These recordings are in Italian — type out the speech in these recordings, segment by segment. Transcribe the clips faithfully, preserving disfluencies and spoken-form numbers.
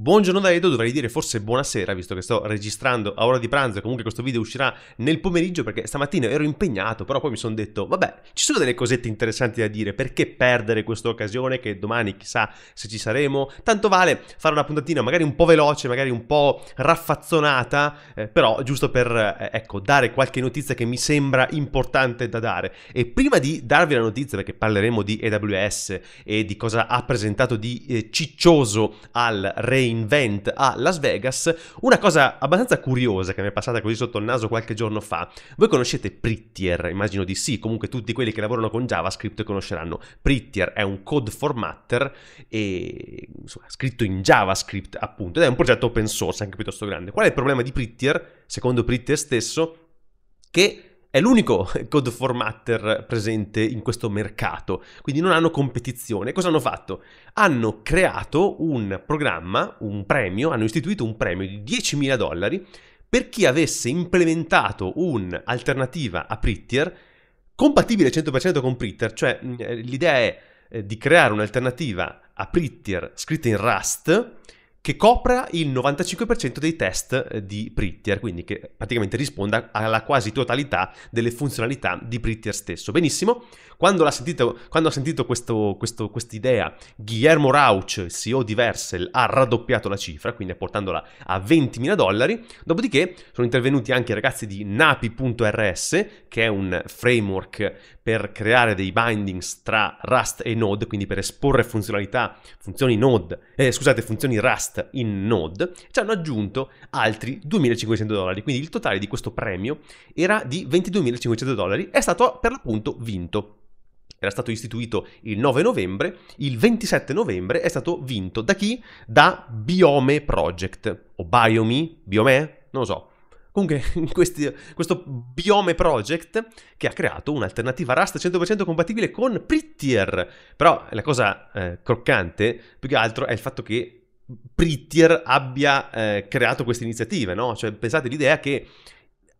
Buongiorno da Edo, dovrei dire forse buonasera, visto che sto registrando a ora di pranzo e comunque questo video uscirà nel pomeriggio perché stamattina ero impegnato, però poi mi sono detto vabbè, ci sono delle cosette interessanti da dire, perché perdere questa occasione che domani chissà se ci saremo, tanto vale fare una puntatina magari un po' veloce, magari un po' raffazzonata, eh, però giusto per eh, ecco, dare qualche notizia che mi sembra importante da dare. E prima di darvi la notizia, perché parleremo di A W S e di cosa ha presentato di eh, ciccioso al re Invent a Las Vegas, una cosa abbastanza curiosa che mi è passata così sotto il naso qualche giorno fa. Voi conoscete Prettier? Immagino di sì, comunque tutti quelli che lavorano con JavaScript conosceranno. Prettier è un code formatter e, insomma, scritto in JavaScript appunto, ed è un progetto open source anche piuttosto grande. Qual è il problema di Prettier? Secondo Prettier stesso, che è l'unico code formatter presente in questo mercato, quindi non hanno competizione. Cosa hanno fatto? Hanno creato un programma, un premio, hanno istituito un premio di diecimila dollari per chi avesse implementato un'alternativa a Prettier, compatibile cento per cento con Prettier, cioè l'idea è di creare un'alternativa a Prettier scritta in Rust, che copra il novantacinque per cento dei test di Prettier, quindi che praticamente risponda alla quasi totalità delle funzionalità di Prettier stesso. Benissimo, quando l'ha sentito, quando ha sentito questo, questo, quest'idea, Guillermo Rauch, il C E O di Vercel, ha raddoppiato la cifra, quindi portandola a ventimila dollari, dopodiché sono intervenuti anche i ragazzi di napi punto rs, che è un framework per creare dei bindings tra Rust e Node, quindi per esporre funzionalità, funzioni Node, eh, scusate, funzioni Rust in Node, ci hanno aggiunto altri duemilacinquecento dollari, quindi il totale di questo premio era di ventiduemilacinquecento dollari, è stato per l'appunto vinto. Era stato istituito il nove novembre, il ventisette novembre è stato vinto da chi? Da Biome Project, o Biome, Biome, non lo so. Comunque questi, questo Biome Project che ha creato un'alternativa Rust cento per cento compatibile con Prettier. Però la cosa eh, croccante più che altro è il fatto che Prettier abbia eh, creato queste iniziative, no? Cioè pensate l'idea che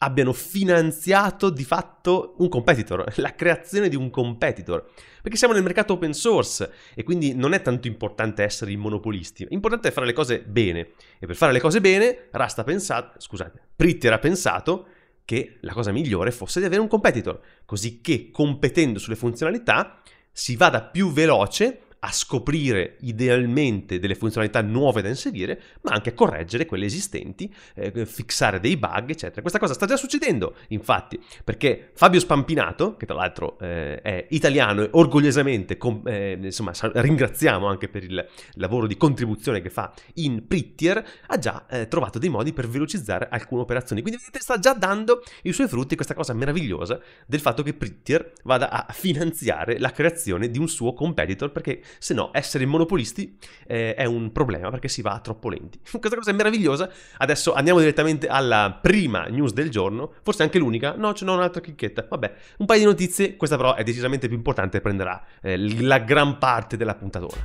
abbiano finanziato di fatto un competitor, la creazione di un competitor, perché siamo nel mercato open source e quindi non è tanto importante essere i monopolisti, l'importante è fare le cose bene, e per fare le cose bene Rust ha pensato, scusate, Prettier ha pensato che la cosa migliore fosse di avere un competitor, così che competendo sulle funzionalità si vada più veloce a scoprire idealmente delle funzionalità nuove da inserire, ma anche a correggere quelle esistenti, eh, fixare dei bug, eccetera. Questa cosa sta già succedendo, infatti, perché Fabio Spampinato, che tra l'altro eh, è italiano e orgogliosamente, eh, insomma, ringraziamo anche per il lavoro di contribuzione che fa in Prettier, ha già eh, trovato dei modi per velocizzare alcune operazioni. Quindi vedete, sta già dando i suoi frutti questa cosa meravigliosa del fatto che Prettier vada a finanziare la creazione di un suo competitor, perché se no essere monopolisti eh, è un problema, perché si va troppo lenti. Questa cosa è meravigliosa. Adesso andiamo direttamente alla prima news del giorno, forse anche l'unica, no, ce n'ho un'altra chicchetta, vabbè, un paio di notizie, questa però è decisamente più importante e prenderà eh, la gran parte della puntatona.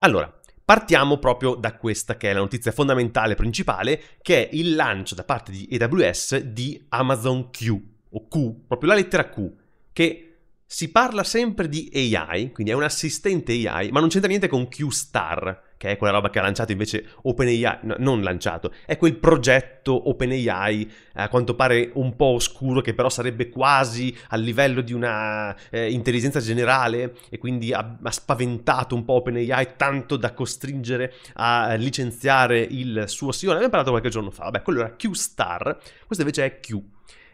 Allora, partiamo proprio da questa che è la notizia fondamentale principale, che è il lancio da parte di A W S di Amazon Q, o Q, proprio la lettera Q, che si parla sempre di A I, quindi è un assistente A I, ma non c'entra niente con Q-Star, che è quella roba che ha lanciato invece OpenAI, no, non lanciato, è quel progetto OpenAI a quanto pare un po' oscuro, che però sarebbe quasi al livello di una eh, intelligenza generale, e quindi ha, ha spaventato un po' OpenAI tanto da costringere a licenziare il suo C E O. Ne abbiamo parlato qualche giorno fa, vabbè, quello era Q-Star, questo invece è Q,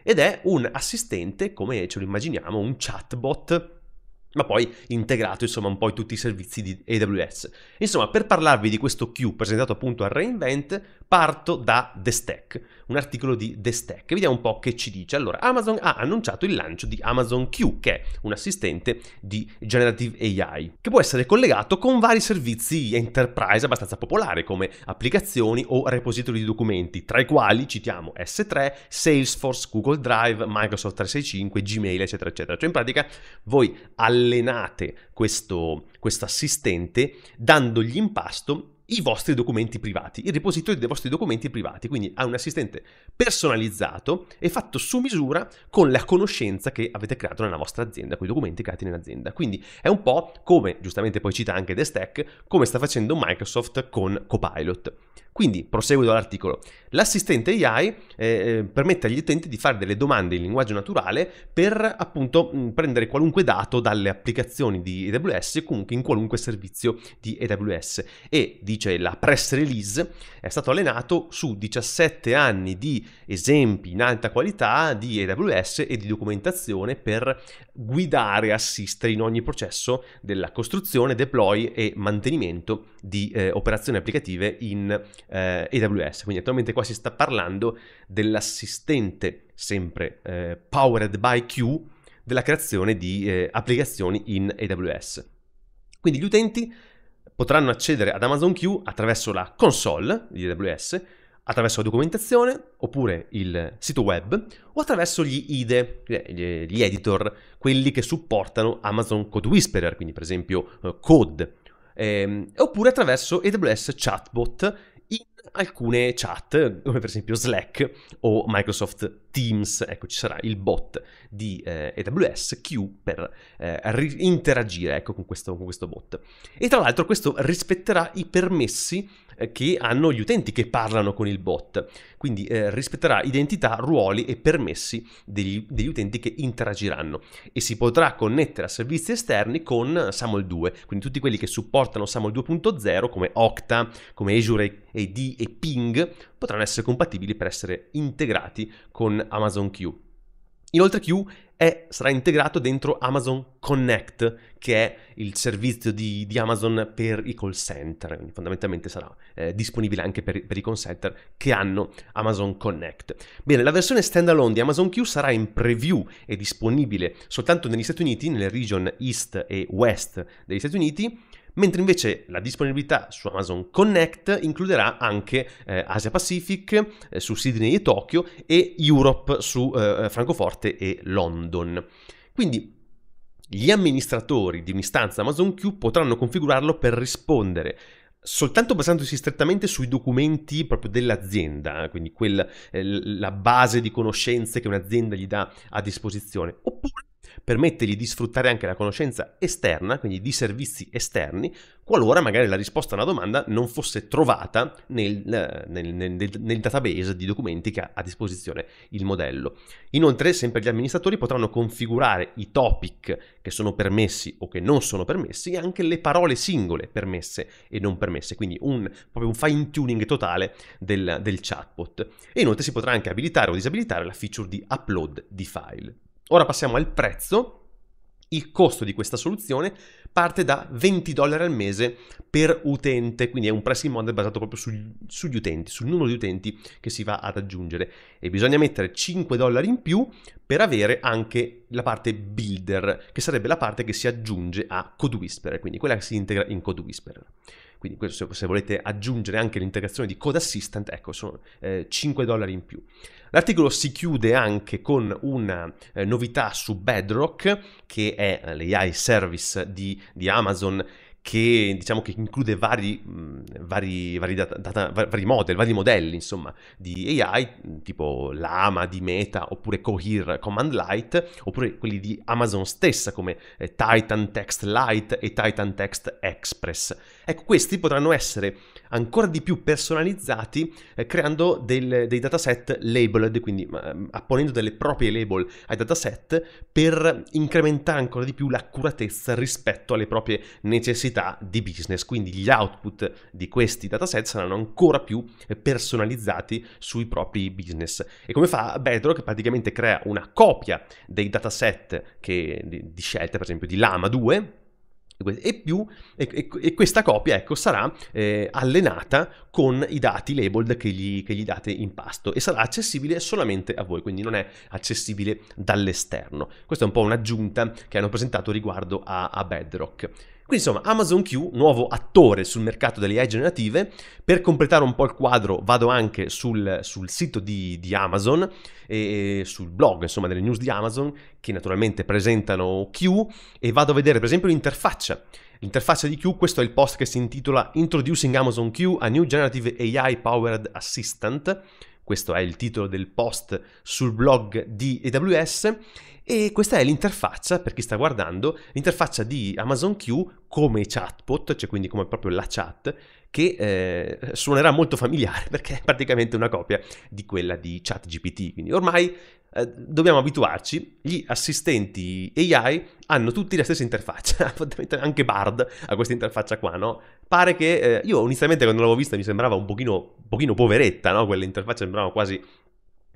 ed è un assistente, come ce lo immaginiamo, un chatbot, ma poi integrato insomma un po' in tutti i servizi di A W S. Insomma, per parlarvi di questo Q presentato appunto al re:Invent, parto da The Stack, un articolo di The Stack. Vediamo un po' che ci dice. Allora, Amazon ha annunciato il lancio di Amazon Q, che è un assistente di Generative A I, che può essere collegato con vari servizi enterprise abbastanza popolari, come applicazioni o repository di documenti, tra i quali citiamo S tre, Salesforce, Google Drive, Microsoft trecentosessantacinque, Gmail, eccetera, eccetera. Cioè in pratica voi alle allenate questo, questo assistente dandogli in pasto i vostri documenti privati, il repository dei vostri documenti privati, quindi ha un assistente personalizzato e fatto su misura con la conoscenza che avete creato nella vostra azienda, con i documenti creati nell'azienda. Quindi è un po' come, giustamente poi cita anche The Stack, come sta facendo Microsoft con Copilot. Quindi, proseguo dall'articolo, l'assistente A I eh, permette agli utenti di fare delle domande in linguaggio naturale per appunto mh, prendere qualunque dato dalle applicazioni di A W S e comunque in qualunque servizio di A W S. E, dice la press release, è stato allenato su diciassette anni di esempi in alta qualità di A W S e di documentazione per guidare e assistere in ogni processo della costruzione, deploy e mantenimento di eh, operazioni applicative in Eh, A W S. Quindi attualmente qua si sta parlando dell'assistente sempre eh, powered by Q della creazione di eh, applicazioni in A W S. Quindi gli utenti potranno accedere ad Amazon Q attraverso la console di A W S, attraverso la documentazione oppure il sito web o attraverso gli I D E, gli editor, quelli che supportano Amazon Code Whisperer, quindi per esempio eh, Code, eh, oppure attraverso A W S Chatbot in alcune chat, come per esempio Slack o Microsoft Teams. Ecco, ci sarà il bot di eh, A W S Q per eh, interagire ecco, con, questo, con questo bot. E tra l'altro questo rispetterà i permessi eh, che hanno gli utenti che parlano con il bot, quindi eh, rispetterà identità, ruoli e permessi degli, degli utenti che interagiranno, e si potrà connettere a servizi esterni con SAML due, quindi tutti quelli che supportano SAML due punto zero come Okta, come Azure A D e Ping potranno essere compatibili per essere integrati con Amazon Q. Inoltre Q è, sarà integrato dentro Amazon Connect, che è il servizio di, di Amazon per i call center, quindi fondamentalmente sarà eh, disponibile anche per, per i call center che hanno Amazon Connect. Bene, la versione standalone di Amazon Q sarà in preview e disponibile soltanto negli Stati Uniti, nelle region East e West degli Stati Uniti, mentre invece la disponibilità su Amazon Connect includerà anche eh, Asia Pacific eh, su Sydney e Tokyo e Europe su eh, Francoforte e London. Quindi gli amministratori di un'istanza Amazon Q potranno configurarlo per rispondere soltanto basandosi strettamente sui documenti proprio dell'azienda, quindi quella, eh, la base di conoscenze che un'azienda gli dà a disposizione, oppure permettergli di sfruttare anche la conoscenza esterna, quindi di servizi esterni, qualora magari la risposta a una domanda non fosse trovata nel, nel, nel, nel database di documenti che ha a disposizione il modello. Inoltre, sempre gli amministratori potranno configurare i topic che sono permessi o che non sono permessi e anche le parole singole permesse e non permesse, quindi un, proprio un fine tuning totale del, del chatbot. E inoltre si potrà anche abilitare o disabilitare la feature di upload di file. Ora passiamo al prezzo. Il costo di questa soluzione parte da venti dollari al mese per utente, quindi è un pricing model basato proprio sugli, sugli utenti, sul numero di utenti che si va ad aggiungere, e bisogna mettere cinque dollari in più per avere anche la parte builder, che sarebbe la parte che si aggiunge a Code Whisperer, quindi quella che si integra in Code Whisperer. Quindi questo, se volete aggiungere anche l'integrazione di Code Assistant, ecco, sono eh, cinque dollari in più. L'articolo si chiude anche con una eh, novità su Bedrock, che è l'A I service di, di Amazon, che diciamo che include vari, mh, vari, vari, data, data, vari model, vari modelli insomma di A I, tipo Llama di Meta, oppure Cohere Command Lite, oppure quelli di Amazon stessa come eh, Titan Text Lite e Titan Text Express. Ecco, questi potranno essere ancora di più personalizzati eh, creando del, dei dataset labeled, quindi eh, apponendo delle proprie label ai dataset per incrementare ancora di più l'accuratezza rispetto alle proprie necessità di business. Quindi gli output di questi dataset saranno ancora più personalizzati sui propri business. E come fa Bedrock? Praticamente crea una copia dei dataset che, di, di scelta, per esempio di Llama due, e, più, e, e, e questa copia ecco, sarà eh, allenata con i dati labeled che gli, che gli date in pasto, e sarà accessibile solamente a voi, quindi non è accessibile dall'esterno. Questa è un po' un'aggiunta che hanno presentato riguardo a, a Bedrock. Quindi insomma Amazon Q, nuovo attore sul mercato delle A I generative. Per completare un po' il quadro vado anche sul, sul sito di, di Amazon e sul blog insomma delle news di Amazon, che naturalmente presentano Q, e vado a vedere per esempio l'interfaccia. Interfaccia di Q, questo è il post che si intitola Introducing Amazon Q, a new generative A I powered assistant. Questo è il titolo del post sul blog di A W S e questa è l'interfaccia, per chi sta guardando, l'interfaccia di Amazon Q come chatbot, cioè quindi come proprio la chat, che eh, suonerà molto familiare perché è praticamente una copia di quella di ChatGPT. Quindi ormai eh, dobbiamo abituarci, gli assistenti A I hanno tutti la stessa interfaccia, anche Bard ha questa interfaccia qua, no? Pare che, eh, io onestamente quando l'avevo vista mi sembrava un pochino, un pochino poveretta, no? Quell'interfaccia sembrava quasi,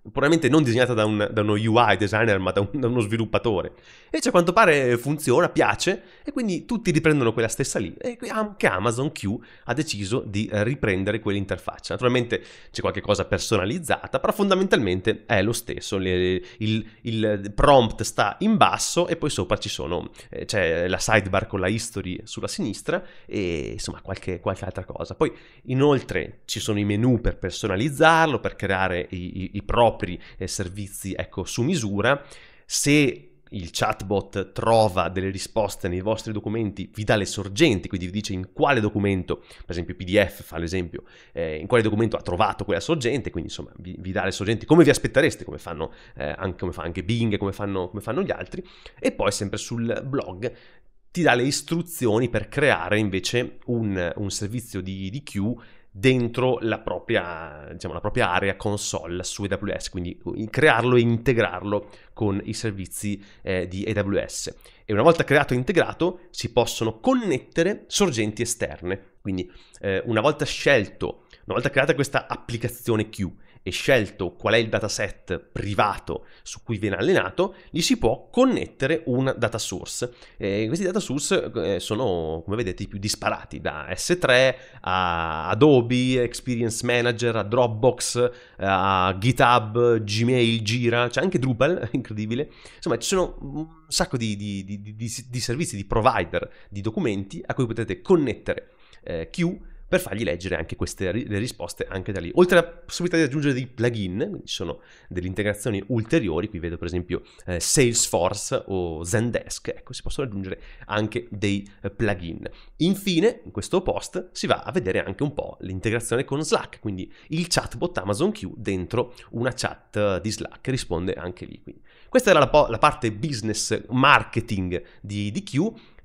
probabilmente non disegnata da, un, da uno U I designer ma da, un, da uno sviluppatore. Invece a quanto pare funziona, piace e quindi tutti riprendono quella stessa lì e anche Amazon Q ha deciso di riprendere quell'interfaccia. Naturalmente c'è qualche cosa personalizzata, però fondamentalmente è lo stesso, le, il, il prompt sta in basso e poi sopra ci sono, eh, c'è la sidebar con la history sulla sinistra e insomma qualche, qualche altra cosa. Poi inoltre ci sono i menu per personalizzarlo, per creare i, i, i propri servizi, ecco, su misura. Se il chatbot trova delle risposte nei vostri documenti, vi dà le sorgenti, quindi vi dice in quale documento, per esempio P D F fa l'esempio, eh, in quale documento ha trovato quella sorgente, quindi insomma vi, vi dà le sorgenti come vi aspettereste, come fanno eh, anche, come fa anche Bing, come fanno, come fanno gli altri. E poi sempre sul blog ti dà le istruzioni per creare invece un, un servizio di, di Q dentro la propria, diciamo, la propria area console su A W S, quindi crearlo e integrarlo con i servizi eh, di A W S. E una volta creato e integrato si possono connettere sorgenti esterne, quindi eh, una volta scelto, una volta creata questa applicazione Q e scelto qual è il dataset privato su cui viene allenato, gli si può connettere un data source. Eh, questi data source eh, sono, come vedete, i più disparati, da S tre a Adobe, Experience Manager, a Dropbox, a GitHub, Gmail, Jira, c'è anche Drupal, incredibile. Insomma, ci sono un sacco di, di, di, di, di servizi, di provider, di documenti a cui potete connettere eh, Q, per fargli leggere anche queste le risposte anche da lì. Oltre alla possibilità di aggiungere dei plugin, ci sono delle integrazioni ulteriori, qui vedo per esempio eh, Salesforce o Zendesk, ecco, si possono aggiungere anche dei eh, plugin. Infine, in questo post si va a vedere anche un po' l'integrazione con Slack, quindi il chatbot Amazon Q dentro una chat di Slack, risponde anche lì. Quindi questa era la, po la parte business marketing di, di Q.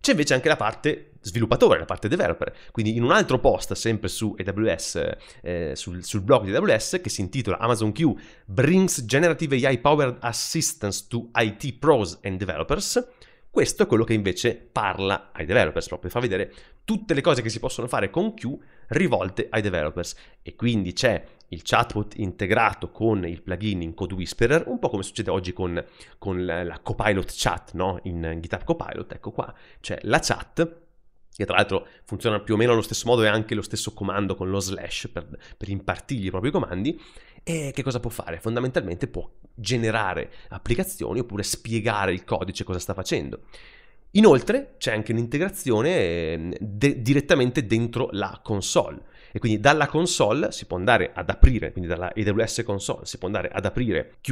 C'è invece anche la parte sviluppatore, la parte developer, quindi in un altro post sempre su A W S, eh, sul, sul blog di A W S, che si intitola Amazon Q Brings Generative A I Powered Assistance to I T Pros and Developers, questo è quello che invece parla ai developers, proprio fa vedere tutte le cose che si possono fare con Q rivolte ai developers. E quindi c'è il chatbot integrato con il plugin in Code Whisperer, un po' come succede oggi con, con la, la Copilot chat, no? In GitHub Copilot, ecco qua, c'è la chat, che tra l'altro funziona più o meno allo stesso modo e anche lo stesso comando con lo slash per, per impartirgli i propri comandi. E che cosa può fare? Fondamentalmente può generare applicazioni oppure spiegare il codice, cosa sta facendo. Inoltre c'è anche un'integrazione de- direttamente dentro la console. E quindi dalla console si può andare ad aprire, quindi dalla A W S console si può andare ad aprire Q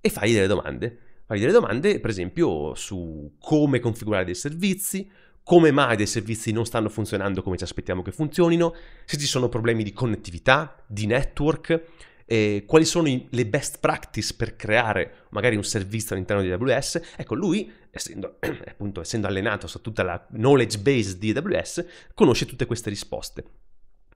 e fargli delle domande. Fargli delle domande, per esempio, su come configurare dei servizi, come mai dei servizi non stanno funzionando come ci aspettiamo che funzionino, se ci sono problemi di connettività, di network, eh, quali sono i, le best practice per creare magari un servizio all'interno di A W S. Ecco, lui, essendo, appunto, essendo allenato su tutta la knowledge base di A W S, conosce tutte queste risposte.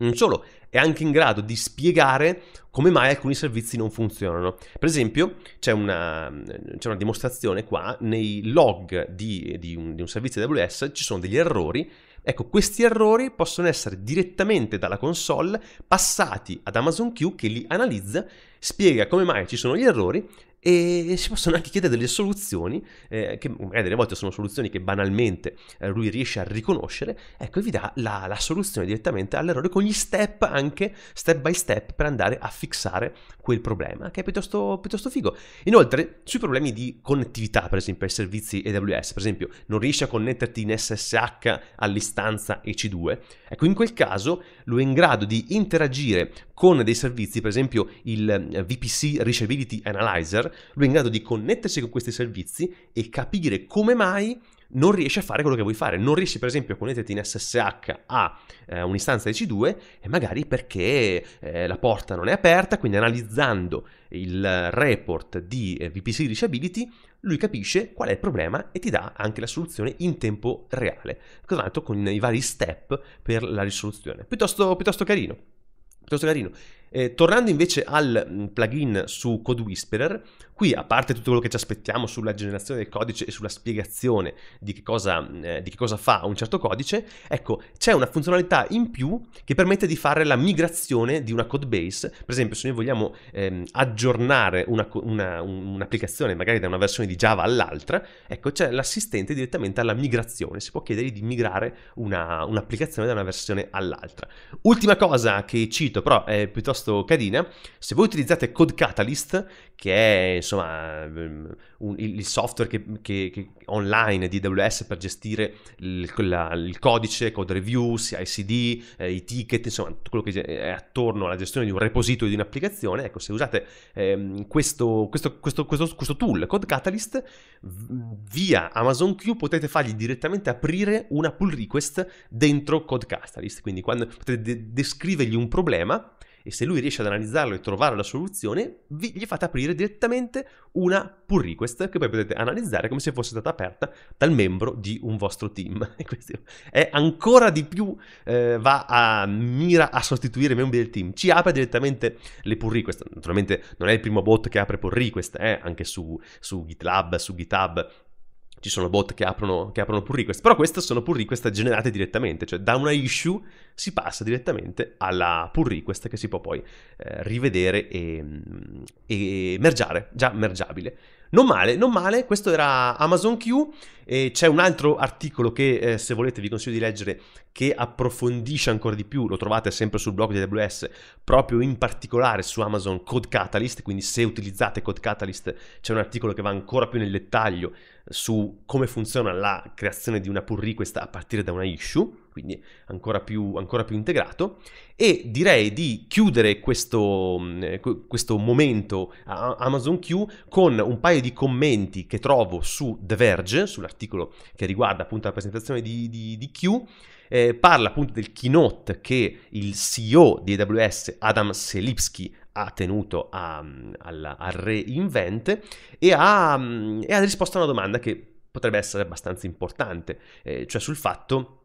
Non solo, è anche in grado di spiegare come mai alcuni servizi non funzionano. Per esempio, c'è una, c'è una dimostrazione qua, nei log di, di, un, di un servizio A W S ci sono degli errori. Ecco, questi errori possono essere direttamente dalla console passati ad Amazon Q, che li analizza, spiega come mai ci sono gli errori e si possono anche chiedere delle soluzioni, eh, che magari delle volte sono soluzioni che banalmente eh, lui riesce a riconoscere, ecco, e vi dà la, la soluzione direttamente all'errore, con gli step, anche step by step, per andare a fixare quel problema, che è piuttosto, piuttosto figo. Inoltre, sui problemi di connettività, per esempio, ai servizi A W S, per esempio, non riesci a connetterti in S S H all'istanza E C due, ecco, in quel caso lui è in grado di interagire con dei servizi, per esempio il V P C Reachability Analyzer, lui è in grado di connettersi con questi servizi e capire come mai non riesci a fare quello che vuoi fare, non riesci per esempio a connetterti in S S H a eh, un'istanza E C due, e magari perché eh, la porta non è aperta, quindi analizzando il report di eh, V P C Reachability lui capisce qual è il problema e ti dà anche la soluzione in tempo reale, tanto con i vari step per la risoluzione. Piuttosto, piuttosto carino. Piuttosto carino. Eh, tornando invece al plugin su Code Whisperer, qui a parte tutto quello che ci aspettiamo sulla generazione del codice e sulla spiegazione di che cosa, eh, di che cosa fa un certo codice, ecco, c'è una funzionalità in più che permette di fare la migrazione di una code base. Per esempio, se noi vogliamo ehm, aggiornare un'applicazione magari da una versione di Java all'altra, ecco, c'è l'assistente direttamente alla migrazione, si può chiedergli di migrare un'applicazione da una versione all'altra. Ultima cosa che cito, però è piuttosto carina: se voi utilizzate Code Catalyst, che è insomma un, il software che, che, che online di A W S per gestire il, la, il codice, code review, C I C D, eh, i ticket, insomma tutto quello che è attorno alla gestione di un repository di un'applicazione, ecco, se usate eh, questo, questo, questo, questo, questo tool Code Catalyst via Amazon Q, potete fargli direttamente aprire una pull request dentro Code Catalyst, quindi quando potete de descrivergli un problema, e se lui riesce ad analizzarlo e trovare la soluzione, vi, gli fate aprire direttamente una pull request che poi potete analizzare come se fosse stata aperta dal membro di un vostro team. E questo è ancora di più, eh, va a mira a sostituire i membri del team, ci apre direttamente le pull request. Naturalmente non è il primo bot che apre pull request, eh, anche su, su GitLab, su GitHub ci sono bot che aprono, che aprono pull request, però queste sono pull request generate direttamente, cioè da una issue si passa direttamente alla pull request che si può poi eh, rivedere e, e mergiare, già mergiabile. Non male, non male, questo era Amazon Q. E c'è un altro articolo che eh, se volete vi consiglio di leggere, che approfondisce ancora di più, lo trovate sempre sul blog di A W S, proprio in particolare su Amazon Code Catalyst, quindi se utilizzate Code Catalyst c'è un articolo che va ancora più nel dettaglio su come funziona la creazione di una pull request a partire da una issue, quindi ancora più, ancora più integrato. E direi di chiudere questo, questo momento a Amazon Q con un paio di commenti che trovo su The Verge, sull'articolo che riguarda appunto la presentazione di, di, di Q. Eh, parla appunto del keynote che il C E O di A W S, Adam Selipsky, ha tenuto a, alla, al re:Invent e ha, e ha risposto a una domanda che potrebbe essere abbastanza importante, eh, cioè sul fatto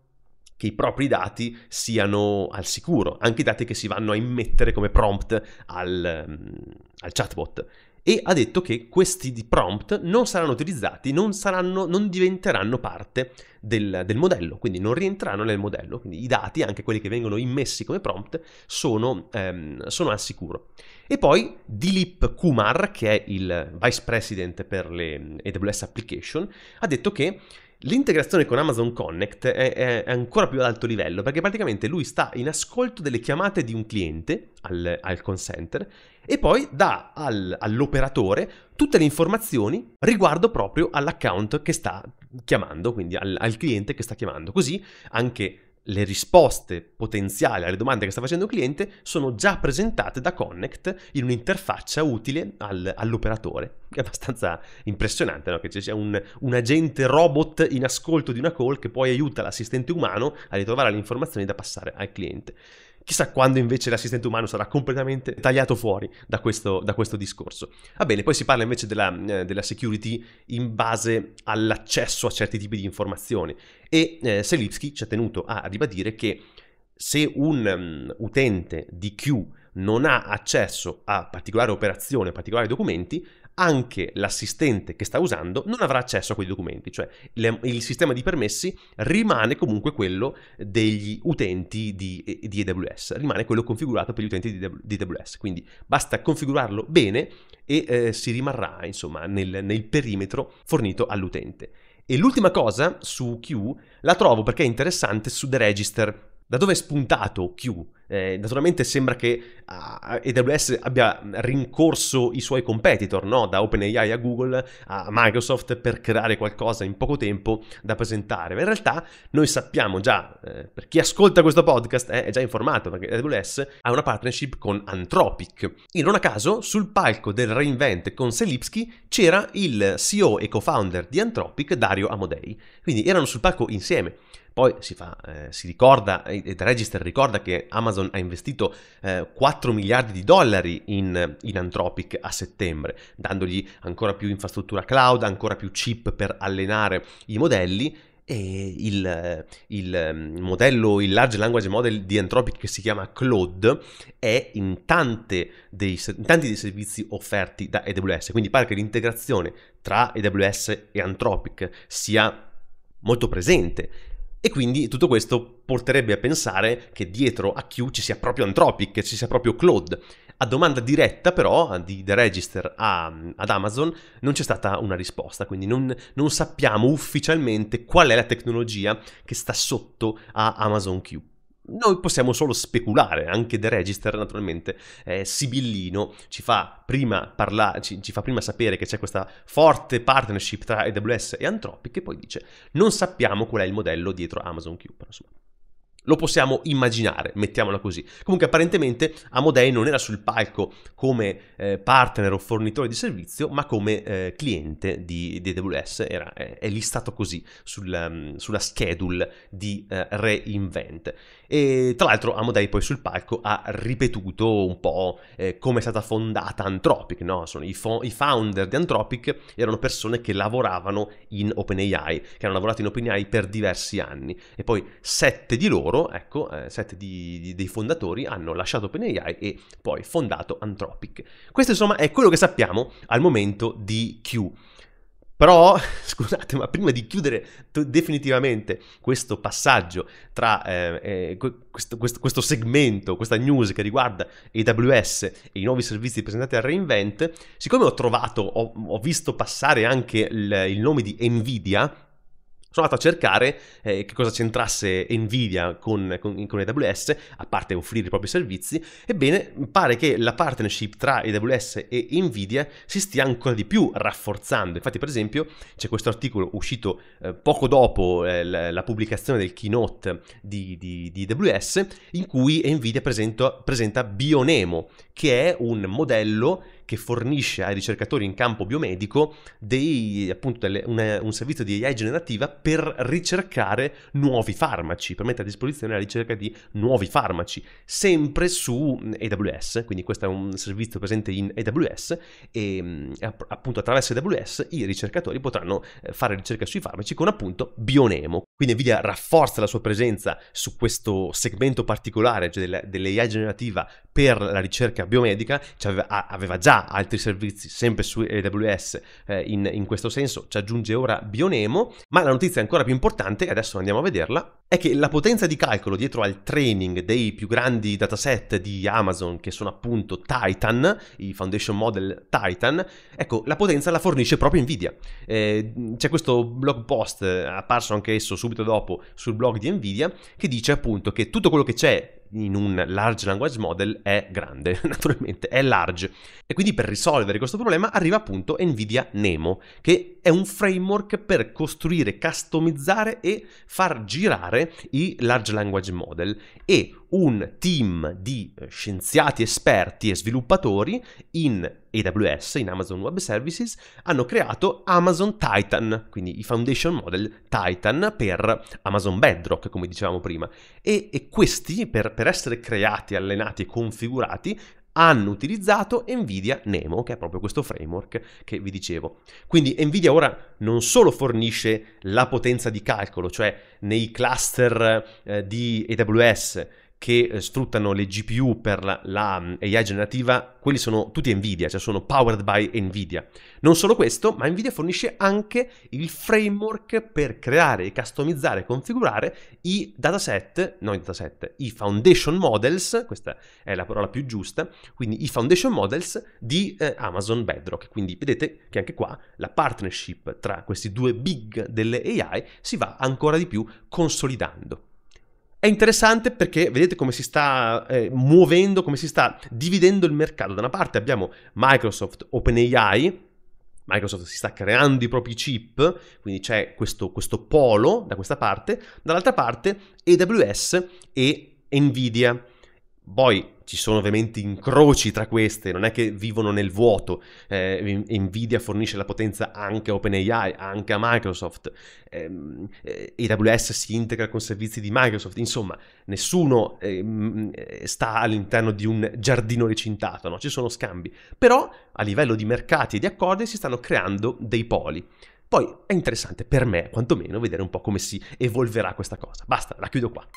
che i propri dati siano al sicuro, anche i dati che si vanno a immettere come prompt al, al chatbot. E ha detto che questi prompt non saranno utilizzati, non, saranno, non diventeranno parte del, del modello, quindi non rientreranno nel modello, quindi i dati, anche quelli che vengono immessi come prompt, sono, ehm, sono al sicuro. E poi Dilip Kumar, che è il Vice President per le A W S Application, ha detto che l'integrazione con Amazon Connect è, è ancora più ad alto livello, perché praticamente lui sta in ascolto delle chiamate di un cliente al, al call center e poi dà al, all'operatore tutte le informazioni riguardo proprio all'account che sta chiamando, quindi al, al cliente che sta chiamando. Così anche le risposte potenziali alle domande che sta facendo il cliente sono già presentate da Connect in un'interfaccia utile al, all'operatore. È abbastanza impressionante, no? Che ci sia un, un agente robot in ascolto di una call che poi aiuta l'assistente umano a ritrovare le informazioni da passare al cliente. Chissà quando invece l'assistente umano sarà completamente tagliato fuori da questo, da questo discorso. Va bene, poi si parla invece della, eh, della security in base all'accesso a certi tipi di informazioni. E eh, Selipsky ci ha tenuto a ribadire che se un um, utente di Q non ha accesso a particolare operazione, a particolari documenti, anche l'assistente che sta usando non avrà accesso a quei documenti, cioè le, il sistema di permessi rimane comunque quello degli utenti di, di A W S, rimane quello configurato per gli utenti di, di A W S, quindi basta configurarlo bene e eh, si rimarrà insomma nel, nel perimetro fornito all'utente. E l'ultima cosa su Q la trovo perché è interessante su The Register, da dove è spuntato Q Eh, naturalmente sembra che A W S abbia rincorso i suoi competitor, no? Da OpenAI a Google a Microsoft, per creare qualcosa in poco tempo da presentare. Ma in realtà noi sappiamo già, eh, per chi ascolta questo podcast eh, è già informato, perché A W S ha una partnership con Anthropic. E non a caso sul palco del re:Invent con Selipsky c'era il C E O e co-founder di Anthropic, Dario Amodei. Quindi erano sul palco insieme. Poi si fa, eh, si ricorda, The Register ricorda che Amazon ha investito eh, quattro miliardi di dollari in, in Anthropic a settembre, dandogli ancora più infrastruttura cloud, ancora più chip per allenare i modelli, e il, il modello, il large language model di Anthropic, che si chiama Claude, è in, tante dei, in tanti dei servizi offerti da A W S, quindi pare che l'integrazione tra A W S e Anthropic sia molto presente. E quindi tutto questo porterebbe a pensare che dietro a Q ci sia proprio Anthropic, che ci sia proprio Claude. A domanda diretta però di The Register a, ad Amazon non c'è stata una risposta, quindi non, non sappiamo ufficialmente qual è la tecnologia che sta sotto a Amazon Q. Noi possiamo solo speculare, anche The Register naturalmente, eh, sibillino, ci fa, prima parla- ci, ci fa prima sapere che c'è questa forte partnership tra A W S e Anthropic, e poi dice non sappiamo qual è il modello dietro Amazon Q, però insomma lo possiamo immaginare, mettiamola così. Comunque apparentemente Amodei non era sul palco come eh, partner o fornitore di servizio, ma come eh, cliente di, di A W S, era, è, è listato così sul, um, sulla schedule di eh, re:Invent. E tra l'altro Amodei poi sul palco ha ripetuto un po' eh, come è stata fondata Anthropic, no? Sono i, fo- i founder di Anthropic erano persone che lavoravano in OpenAI, che hanno lavorato in OpenAI per diversi anni, e poi sette di loro, ecco, eh, sette di, di, dei fondatori hanno lasciato OpenAI e poi fondato Anthropic. Questo insomma è quello che sappiamo al momento di Q. Però, scusate, ma prima di chiudere t- definitivamente questo passaggio tra eh, eh, questo, questo, questo segmento, questa news che riguarda A W S e i nuovi servizi presentati al re:Invent, siccome ho trovato, ho, ho visto passare anche il, il nome di Nvidia, sono andato a cercare eh, che cosa c'entrasse Nvidia con, con, con A W S, a parte offrire i propri servizi. Ebbene, pare che la partnership tra A W S e Nvidia si stia ancora di più rafforzando. Infatti, per esempio, c'è questo articolo uscito eh, poco dopo eh, la, la pubblicazione del keynote di, di, di A W S, in cui Nvidia presenta, presenta Bionemo, che è un modello che fornisce ai ricercatori in campo biomedico dei, appunto, delle, un, un servizio di A I generativa per ricercare nuovi farmaci, per mettere a disposizione la ricerca di nuovi farmaci, sempre su A W S. Quindi questo è un servizio presente in A W S e appunto attraverso A W S i ricercatori potranno fare ricerca sui farmaci con appunto Bionemo. Quindi Nvidia rafforza la sua presenza su questo segmento particolare, cioè dell'A I generativa per la ricerca biomedica. Cioè aveva già altri servizi sempre su A W S eh, in, in questo senso, ci aggiunge ora Bionemo. Ma la notizia ancora più importante, e adesso andiamo a vederla, è che la potenza di calcolo dietro al training dei più grandi dataset di Amazon, che sono appunto Titan, i foundation model Titan, ecco, la potenza la fornisce proprio Nvidia. Eh, c'è questo blog post apparso anche esso subito dopo sul blog di Nvidia, che dice appunto che tutto quello che c'è in un large language model è grande, naturalmente, è large. E quindi per risolvere questo problema arriva appunto Nvidia Nemo, che è un framework per costruire, customizzare e far girare i large language model. E un team di scienziati, esperti e sviluppatori in A W S, in Amazon Web Services, hanno creato Amazon Titan, quindi i foundation model Titan per Amazon Bedrock, come dicevamo prima. E, e questi, per, per essere creati, allenati e configurati, hanno utilizzato Nvidia Nemo, che è proprio questo framework che vi dicevo. Quindi Nvidia ora non solo fornisce la potenza di calcolo, cioè nei cluster eh, di A W S che eh, sfruttano le G P U per la, la um, A I generativa, quelli sono tutti Nvidia, cioè sono powered by Nvidia. Non solo questo, ma Nvidia fornisce anche il framework per creare, customizzare e configurare i dataset, non i dataset, i foundation models, questa è la parola più giusta, quindi i foundation models di eh, Amazon Bedrock. Quindi vedete che anche qua la partnership tra questi due big delle A I si va ancora di più consolidando. È interessante perché vedete come si sta eh, muovendo, come si sta dividendo il mercato. Da una parte abbiamo Microsoft, OpenAI, Microsoft si sta creando i propri chip, quindi c'è questo, questo polo da questa parte, dall'altra parte A W S e Nvidia. Poi ci sono ovviamente incroci tra queste, non è che vivono nel vuoto. eh, Nvidia fornisce la potenza anche a OpenAI, anche a Microsoft, eh, A W S si integra con servizi di Microsoft, insomma nessuno eh, sta all'interno di un giardino recintato, no? Ci sono scambi, però a livello di mercati e di accordi si stanno creando dei poli. Poi è interessante per me quantomeno vedere un po' come si evolverà questa cosa. Basta, la chiudo qua.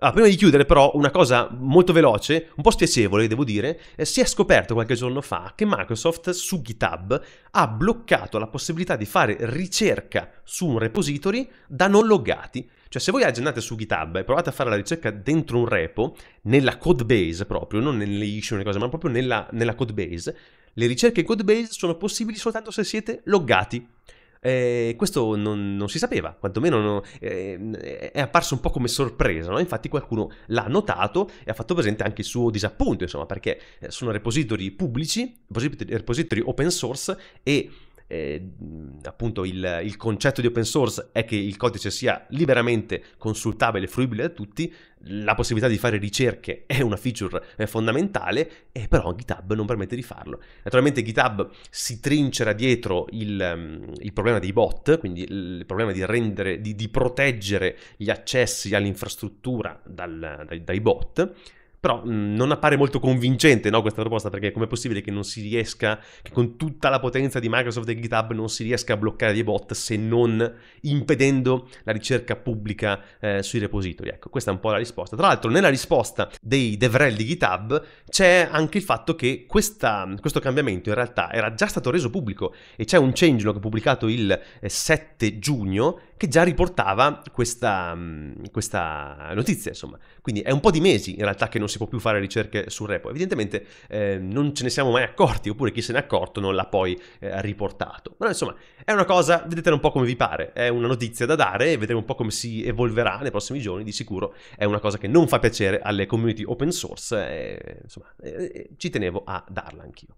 Ah, prima di chiudere però una cosa molto veloce, un po' spiacevole devo dire, eh, si è scoperto qualche giorno fa che Microsoft su GitHub ha bloccato la possibilità di fare ricerca su un repository da non loggati. Cioè se voi andate su GitHub e provate a fare la ricerca dentro un repo, nella code base proprio, non nelle issue, nelle cose, ma proprio nella, nella code base, le ricerche in code base sono possibili soltanto se siete loggati. Eh, questo non, non si sapeva, quantomeno no, eh, è apparso un po' come sorpresa, no? Infatti qualcuno l'ha notato e ha fatto presente anche il suo disappunto, insomma, perché sono repository pubblici, repository open source e eh, appunto il, il concetto di open source è che il codice sia liberamente consultabile e fruibile da tutti. La possibilità di fare ricerche è una feature fondamentale, eh, però GitHub non permette di farlo. Naturalmente GitHub si trincera dietro il, um, il problema dei bot, quindi il problema di rendere, di, di proteggere gli accessi all'infrastruttura dal, dai, dai bot. Però mh, non appare molto convincente, no, questa proposta, perché com'è possibile che non si riesca, che con tutta la potenza di Microsoft e GitHub non si riesca a bloccare dei bot se non impedendo la ricerca pubblica eh, sui repository? Ecco, questa è un po' la risposta. Tra l'altro nella risposta dei DevRel di GitHub c'è anche il fatto che questa, questo cambiamento in realtà era già stato reso pubblico e c'è un changelog pubblicato il sette giugno che già riportava questa, questa notizia, insomma. Quindi è un po' di mesi in realtà che non si può più fare ricerche sul repo. Evidentemente eh, non ce ne siamo mai accorti, oppure chi se n'è accorto non l'ha poi eh, riportato. Ma insomma, è una cosa, vedetela un po' come vi pare, è una notizia da dare e vedremo un po' come si evolverà nei prossimi giorni. Di sicuro è una cosa che non fa piacere alle community open source e, insomma, eh, ci tenevo a darla anch'io.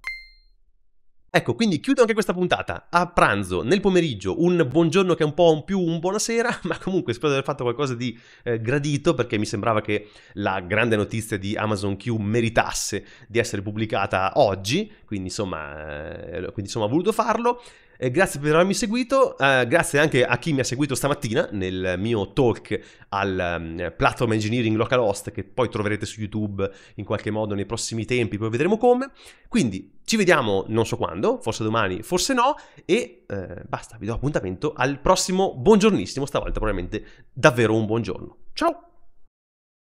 Ecco, quindi chiudo anche questa puntata. A pranzo, nel pomeriggio, un buongiorno che è un po' un più un buonasera, ma comunque spero di aver fatto qualcosa di eh, gradito, perché mi sembrava che la grande notizia di Amazon Q meritasse di essere pubblicata oggi, quindi insomma, eh, quindi, insomma ho voluto farlo. Eh, grazie per avermi seguito, eh, grazie anche a chi mi ha seguito stamattina nel mio talk al um, Platform Engineering Localhost, che poi troverete su YouTube in qualche modo nei prossimi tempi, poi vedremo come. Quindi ci vediamo non so quando, forse domani, forse no, e eh, basta, vi do appuntamento al prossimo buongiornissimo, stavolta probabilmente davvero un buongiorno. Ciao!